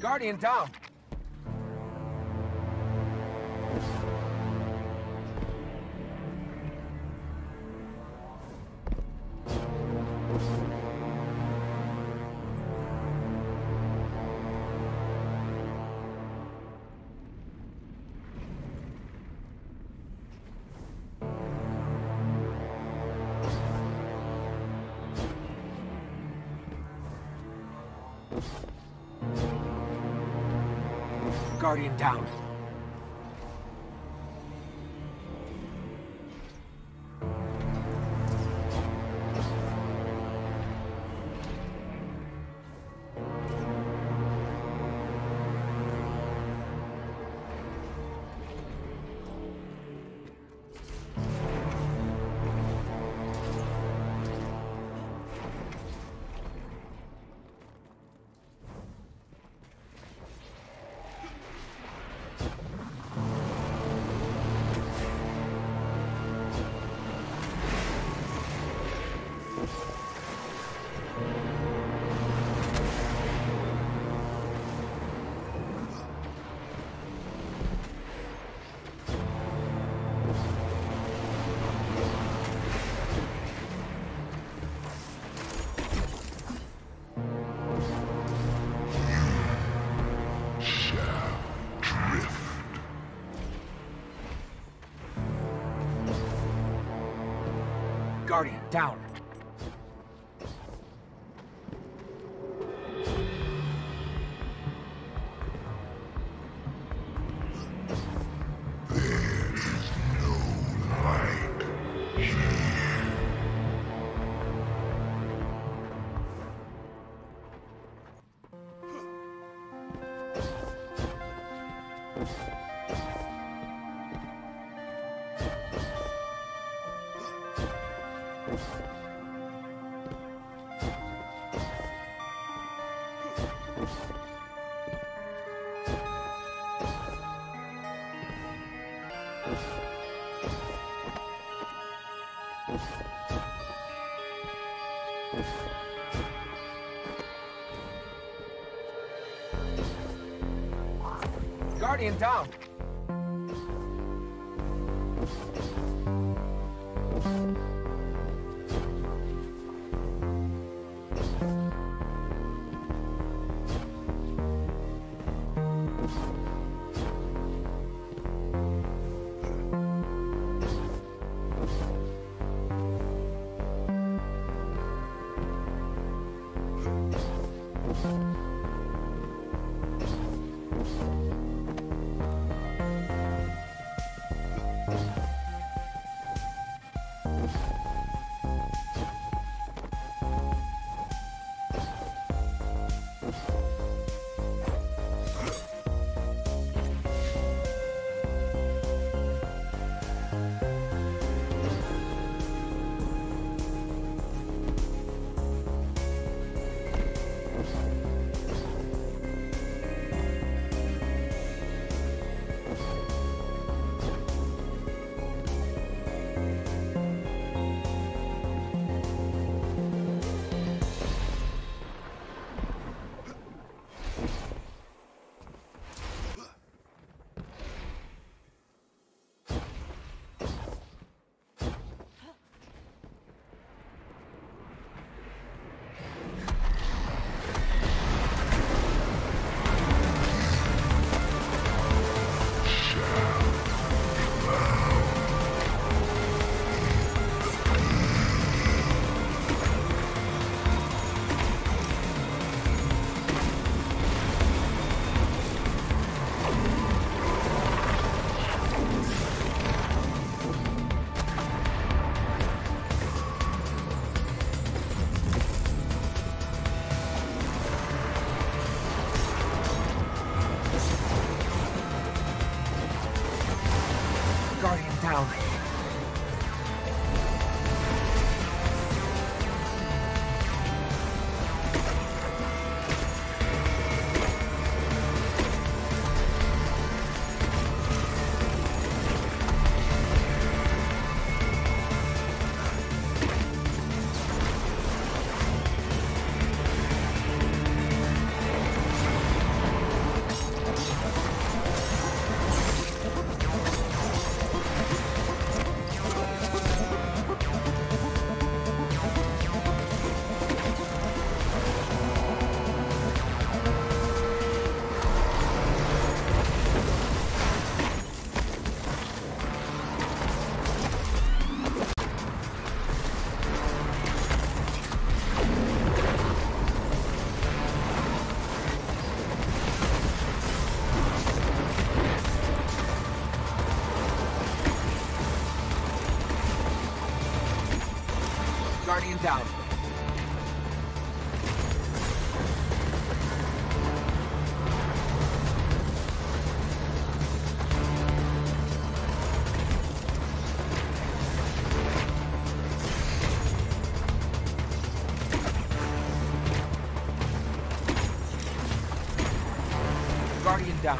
Guardian down. Guardian down. Guardian down. There is no light here. Guardian down. Guardian down. Guardian down. Guardian down.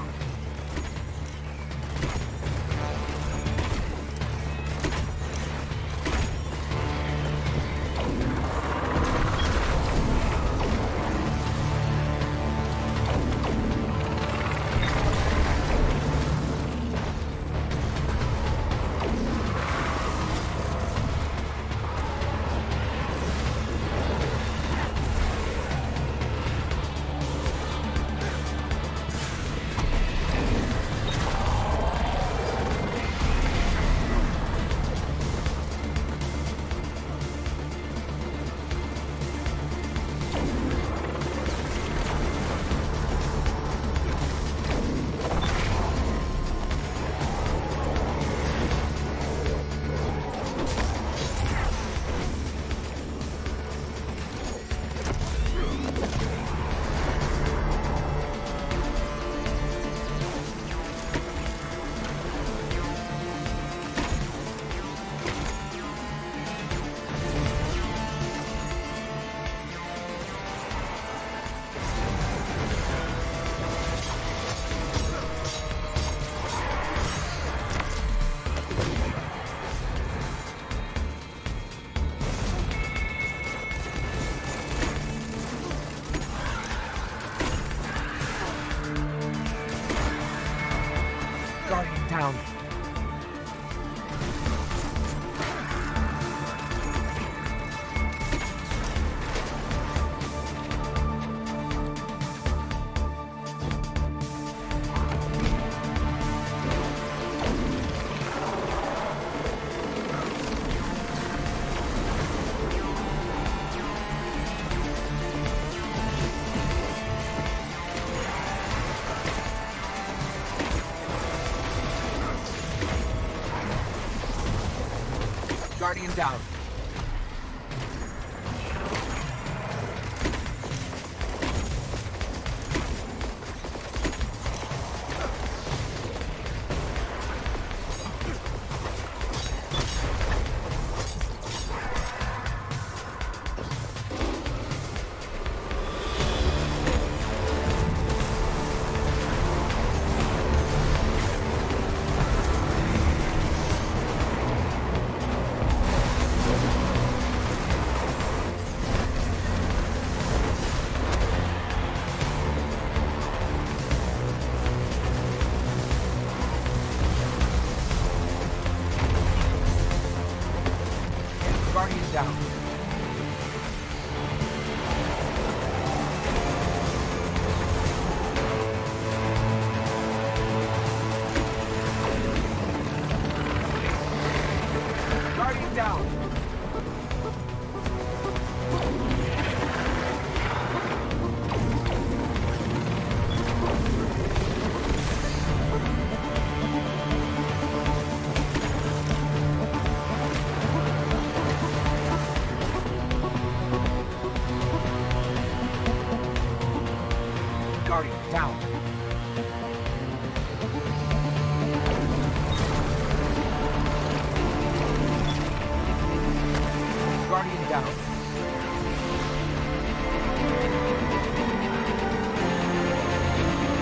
Guardian down. Guardian down. Guardian down. Guardian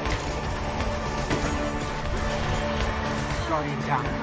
down. Guardian down. Guardian down.